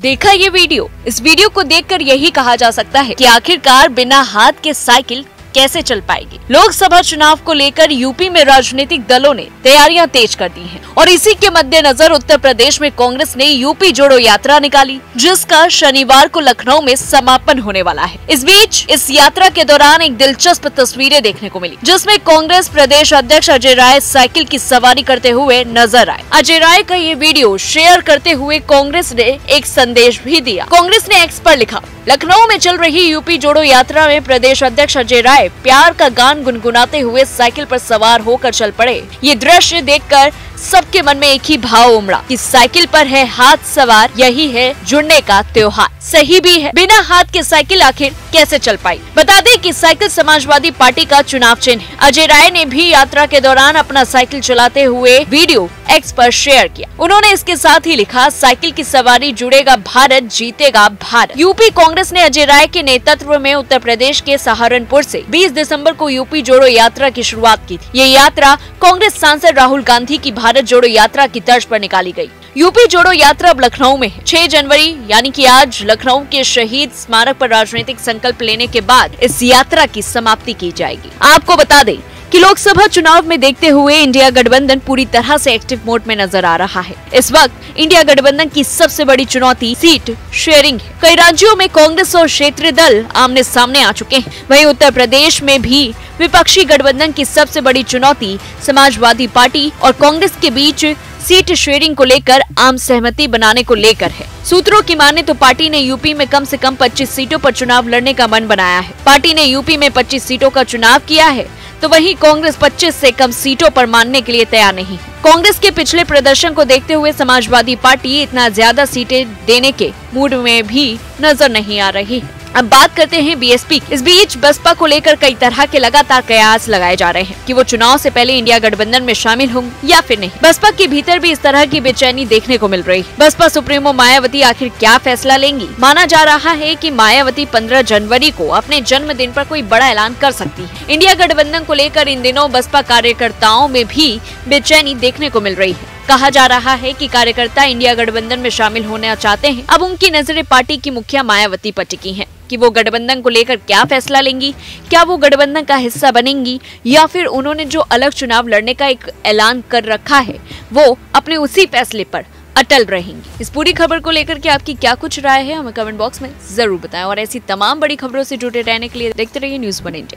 देखा ये वीडियो, इस वीडियो को देखकर यही कहा जा सकता है कि आखिरकार बिना हाथ के साइकिल कैसे चल पाएगी। लोकसभा चुनाव को लेकर यूपी में राजनीतिक दलों ने तैयारियां तेज कर दी हैं और इसी के मद्देनजर उत्तर प्रदेश में कांग्रेस ने यूपी जोड़ो यात्रा निकाली, जिसका शनिवार को लखनऊ में समापन होने वाला है। इस बीच इस यात्रा के दौरान एक दिलचस्प तस्वीरें देखने को मिली, जिसमें कांग्रेस प्रदेश अध्यक्ष अजय राय साइकिल की सवारी करते हुए नजर आए। अजय राय का ये वीडियो शेयर करते हुए कांग्रेस ने एक संदेश भी दिया। कांग्रेस ने एक्स पर लिखा, लखनऊ में चल रही यूपी जोड़ो यात्रा में प्रदेश अध्यक्ष अजय राय प्यार का गान गुनगुनाते हुए साइकिल पर सवार होकर चल पड़े। ये दृश्य देखकर सबके मन में एक ही भाव उमड़ा कि साइकिल पर है हाथ सवार, यही है जुड़ने का त्योहार। सही भी है, बिना हाथ के साइकिल आखिर कैसे चल पाई। बता दें कि साइकिल समाजवादी पार्टी का चुनाव चिन्ह है। अजय राय ने भी यात्रा के दौरान अपना साइकिल चलाते हुए वीडियो एक्स पर शेयर किया। उन्होंने इसके साथ ही लिखा, साइकिल की सवारी जुड़ेगा भारत, जीतेगा भारत। यूपी कांग्रेस ने अजय राय के नेतृत्व में उत्तर प्रदेश के सहारनपुर से 20 दिसंबर को यूपी जोड़ो यात्रा की शुरुआत की थी। ये यात्रा कांग्रेस सांसद राहुल गांधी की भारत जोड़ो यात्रा की तर्ज पर निकाली गई। यूपी जोड़ो यात्रा अब लखनऊ में है। 6 जनवरी यानी कि आज लखनऊ के शहीद स्मारक पर राजनीतिक संकल्प लेने के बाद इस यात्रा की समाप्ति की जाएगी। आपको बता दें कि लोकसभा चुनाव में देखते हुए इंडिया गठबंधन पूरी तरह से एक्टिव मोड में नजर आ रहा है। इस वक्त इंडिया गठबंधन की सबसे बड़ी चुनौती सीट शेयरिंग है। कई राज्यों में कांग्रेस और क्षेत्रीय दल आमने सामने आ चुके हैं। वहीं उत्तर प्रदेश में भी विपक्षी गठबंधन की सबसे बड़ी चुनौती समाजवादी पार्टी और कांग्रेस के बीच सीट शेयरिंग को लेकर आम सहमति बनाने को लेकर है। सूत्रों की माने तो पार्टी ने यूपी में कम से कम 25 सीटों पर चुनाव लड़ने का मन बनाया है। पार्टी ने यूपी में 25 सीटों का चुनाव किया है, तो वहीं कांग्रेस 25 से कम सीटों पर मानने के लिए तैयार नहीं है। कांग्रेस के पिछले प्रदर्शन को देखते हुए समाजवादी पार्टी इतना ज्यादा सीटें देने के मूड में भी नजर नहीं आ रही। अब बात करते हैं बीएसपी। इस बीच बसपा को लेकर कई तरह के लगातार कयास लगाए जा रहे हैं कि वो चुनाव से पहले इंडिया गठबंधन में शामिल होंगे या फिर नहीं। बसपा के भीतर भी इस तरह की बेचैनी देखने को मिल रही है। बसपा सुप्रीमो मायावती आखिर क्या फैसला लेंगी। माना जा रहा है कि मायावती 15 जनवरी को अपने जन्मदिन पर कोई बड़ा ऐलान कर सकती है। इंडिया गठबंधन को लेकर इन दिनों बसपा कार्यकर्ताओं में भी बेचैनी देखने को मिल रही है। कहा जा रहा है कि कार्यकर्ता इंडिया गठबंधन में शामिल होना चाहते हैं। अब उनकी नजरें पार्टी की मुखिया मायावती पर टिकी हैं कि वो गठबंधन को लेकर क्या फैसला लेंगी। क्या वो गठबंधन का हिस्सा बनेंगी या फिर उन्होंने जो अलग चुनाव लड़ने का एक ऐलान कर रखा है वो अपने उसी फैसले पर अटल रहेंगी। इस पूरी खबर को लेकर के आपकी क्या कुछ राय है, हमें कमेंट बॉक्स में जरूर बताएं और ऐसी तमाम बड़ी खबरों से जुड़े रहने के लिए देखते रहिए न्यूज वन इंडिया।